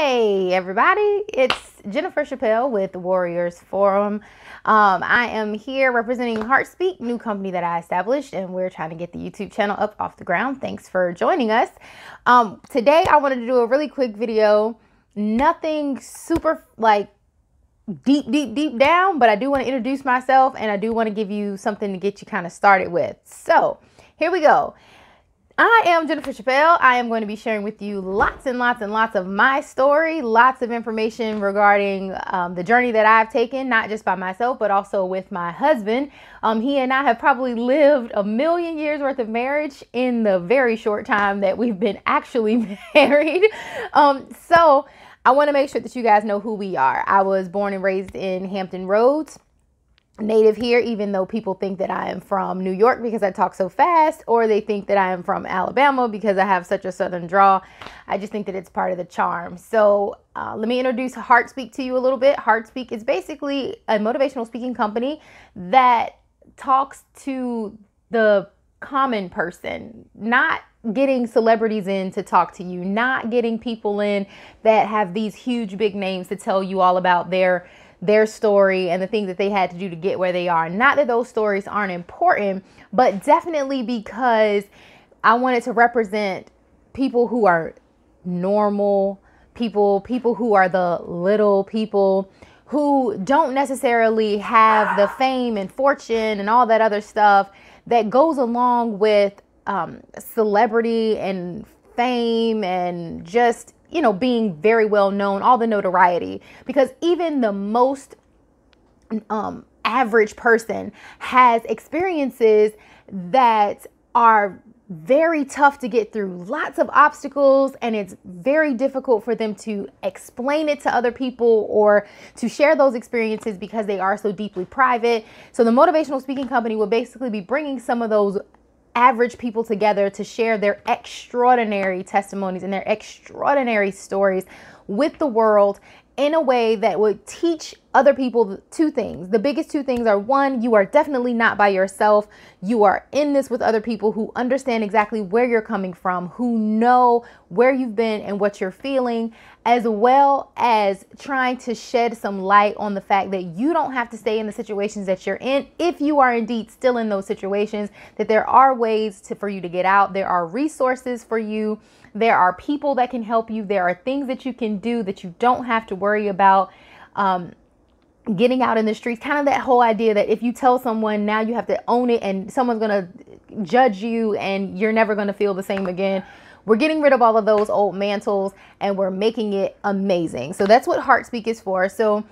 Hey everybody, it's Jennifer Chappell with the Warriors Forum. I am here representing Heart Speak, new company that I established, and we're trying to get the YouTube channel up off the ground. Thanks for joining us. Today I wanted to do a really quick video, nothing super like deep down, but I do want to introduce myself and I do want to give you something to get you kind of started with. So here we go. I am Jennifer Chappell. I am going to be sharing with you lots of my story, lots of information regarding the journey that I've taken, not just by myself, but also with my husband. He and I have probably lived a million years worth of marriage in the very short time that we've been actually married. So I want to make sure that you guys know who we are. I was born and raised in Hampton Roads. Native here, even though people think that I am from New York because I talk so fast, or they think that I am from Alabama because I have such a southern drawl. I just think that it's part of the charm. So let me introduce Heart Speak to you a little bit. Heart Speak is basically a motivational speaking company that talks to the common person, not getting celebrities in to talk to you, not getting people in that have these huge big names to tell you all about their story and the things that they had to do to get where they are. Not that those stories aren't important, but definitely because I wanted to represent people who are normal people, people who are the little people who don't necessarily have the fame and fortune and all that other stuff that goes along with celebrity and fame and just, you know, being very well known, all the notoriety, because even the most average person has experiences that are very tough to get through, lots of obstacles, and it's very difficult for them to explain it to other people or to share those experiences because they are so deeply private. So the motivational speaking company will basically be bringing some of those average people together to share their extraordinary testimonies and their extraordinary stories with the world in a way that would teach other people two things. The biggest two things are, one, you are definitely not by yourself. You are in this with other people who understand exactly where you're coming from, who know where you've been and what you're feeling, as well as trying to shed some light on the fact that you don't have to stay in the situations that you're in. If you are indeed still in those situations, that there are ways for you to get out. There are resources for you. There are people that can help you. There are things that you can do that you don't have to worry about getting out in the streets. Kind of that whole idea that if you tell someone, now you have to own it and someone's going to judge you and you're never going to feel the same again. We're getting rid of all of those old mantles and we're making it amazing. So that's what Heart Speak is for. So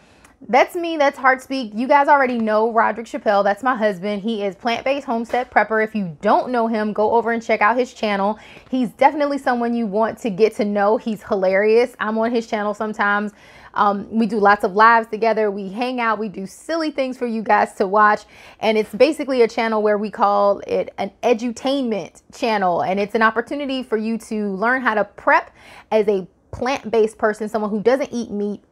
that's me. That's Heart Speak. You guys already know Roderick Chappell. That's my husband. He is Plant-Based Homestead Prepper. If you don't know him, go over and check out his channel. He's definitely someone you want to get to know. He's hilarious. I'm on his channel sometimes. We do lots of lives together. We hang out. We do silly things for you guys to watch. And it's basically a channel where we call it an edutainment channel. And it's an opportunity for you to learn how to prep as a plant-based person, someone who doesn't eat meat,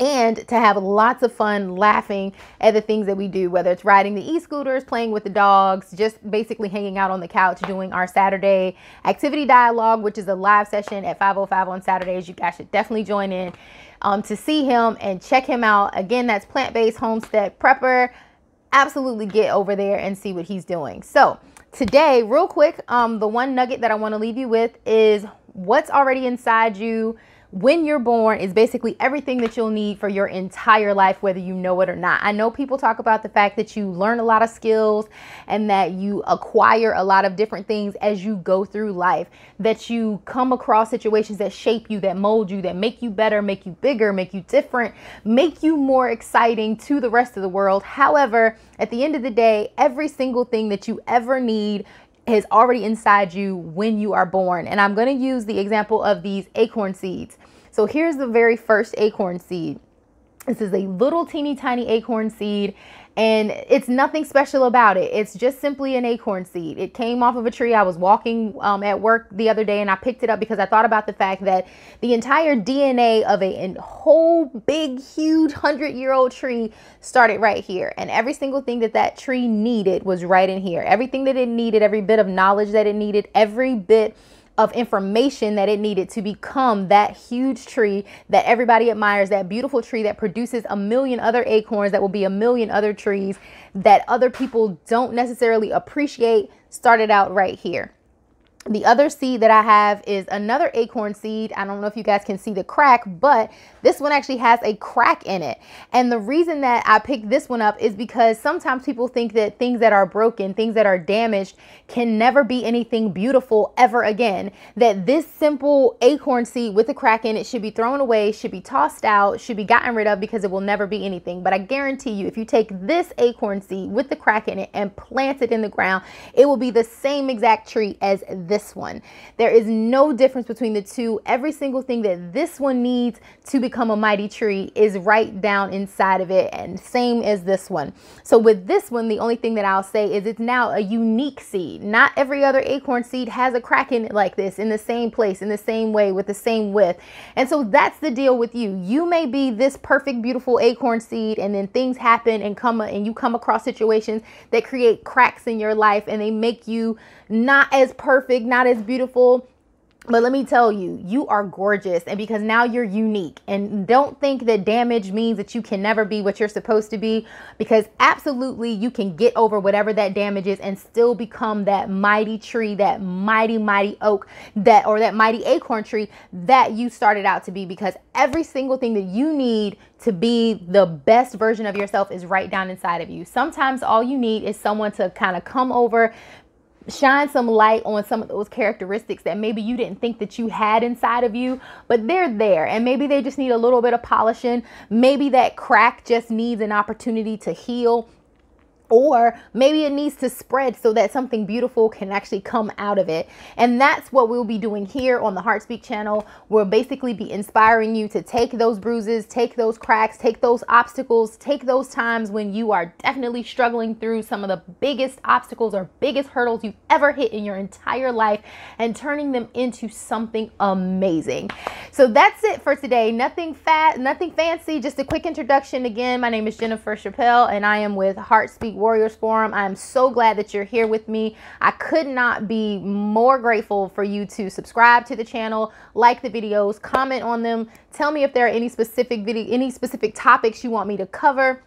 and to have lots of fun laughing at the things that we do, whether it's riding the e-scooters, playing with the dogs, just basically hanging out on the couch, doing our Saturday activity dialogue, which is a live session at 5:05 on Saturdays. You guys should definitely join in to see him and check him out. Again, that's Plant-Based Homestead Prepper. Absolutely get over there and see what he's doing. So today, real quick, the one nugget that I want to leave you with is what's already inside you when you're born is basically everything that you'll need for your entire life, whether you know it or not. I know people talk about the fact that you learn a lot of skills and that you acquire a lot of different things as you go through life, that you come across situations that shape you, that mold you, that make you better, make you bigger, make you different, make you more exciting to the rest of the world. However, at the end of the day, every single thing that you ever need is already inside you when you are born. And I'm going to use the example of these acorn seeds. So here's the very first acorn seed. This is a little teeny tiny acorn seed, and it's nothing special about it. It's just simply an acorn seed. It came off of a tree. I was walking at work the other day and I picked it up because I thought about the fact that the entire DNA of a whole big, huge 100-year-old tree started right here. And every single thing that that tree needed was right in here. Everything that it needed, every bit of knowledge that it needed, every bit of information that it needed to become that huge tree that everybody admires, that beautiful tree that produces 1 million other acorns, that will be 1 million other trees that other people don't necessarily appreciate, started out right here. The other seed that I have is another acorn seed. I don't know if you guys can see the crack, but this one actually has a crack in it. And the reason that I picked this one up is because sometimes people think that things that are broken, things that are damaged, can never be anything beautiful ever again. That this simple acorn seed with a crack in it should be thrown away, should be tossed out, should be gotten rid of, because it will never be anything. But I guarantee you, if you take this acorn seed with the crack in it and plant it in the ground, it will be the same exact tree as this one. There is no difference between the two. Every single thing that this one needs to become a mighty tree is right down inside of it, and same as this one. So with this one, the only thing that I'll say is it's now a unique seed. Not every other acorn seed has a crack in it like this, in the same place, in the same way, with the same width. And so that's the deal with you. You may be this perfect, beautiful acorn seed, and then things happen and you come across situations that create cracks in your life, and they make you not as perfect, not as beautiful. But let me tell you, you are gorgeous, and because now you're unique. And don't think that damage means that you can never be what you're supposed to be, because absolutely you can get over whatever that damage is and still become that mighty tree, that mighty, mighty oak, that, or that mighty acorn tree that you started out to be, because every single thing that you need to be the best version of yourself is right down inside of you. Sometimes all you need is someone to kind of come over, shine some light on some of those characteristics that maybe you didn't think that you had inside of you, but they're there, and maybe they just need a little bit of polishing. Maybe that crack just needs an opportunity to heal, or maybe it needs to spread so that something beautiful can actually come out of it. And that's what we'll be doing here on the Heart Speak channel. We'll basically be inspiring you to take those bruises, take those cracks, take those obstacles, take those times when you are definitely struggling through some of the biggest obstacles or biggest hurdles you've ever hit in your entire life, and turning them into something amazing. So that's it for today. Nothing fat, nothing fancy, just a quick introduction. Again, my name is Jennifer Chappell, and I am with Heart Speak Warriors Forum. I'm so glad that you're here with me. I could not be more grateful for you to subscribe to the channel, like the videos, comment on them, tell me if there are any specific topics you want me to cover,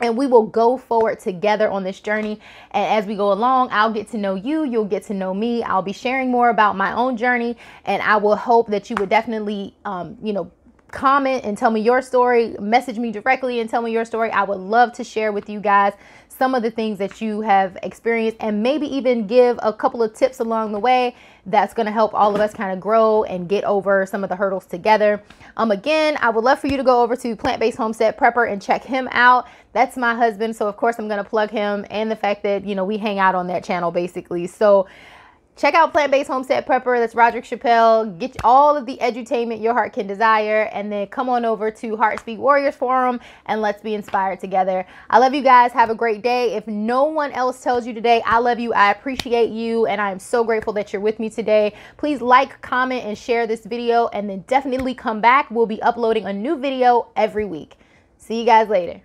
and we will go forward together on this journey. And as we go along, I'll get to know you, you'll get to know me. I'll be sharing more about my own journey, and I will hope that you would definitely, you know, comment and tell me your story, message me directly and tell me your story. I would love to share with you guys some of the things that you have experienced, and maybe even give a couple of tips along the way that's going to help all of us kind of grow and get over some of the hurdles together. Again, I would love for you to go over to Plant-Based Homestead Prepper and check him out. That's my husband, so of course I'm going to plug him, and the fact that, you know, we hang out on that channel basically. So check out Plant-Based Homestead Prepper. That's Roderick Chappell. Get all of the edutainment your heart can desire, and then come on over to Heart Speak Warriors Forum, and let's be inspired together. I love you guys. Have a great day. If no one else tells you today, I love you. I appreciate you, and I am so grateful that you're with me today. Please like, comment, and share this video, and then definitely come back. We'll be uploading a new video every week. See you guys later.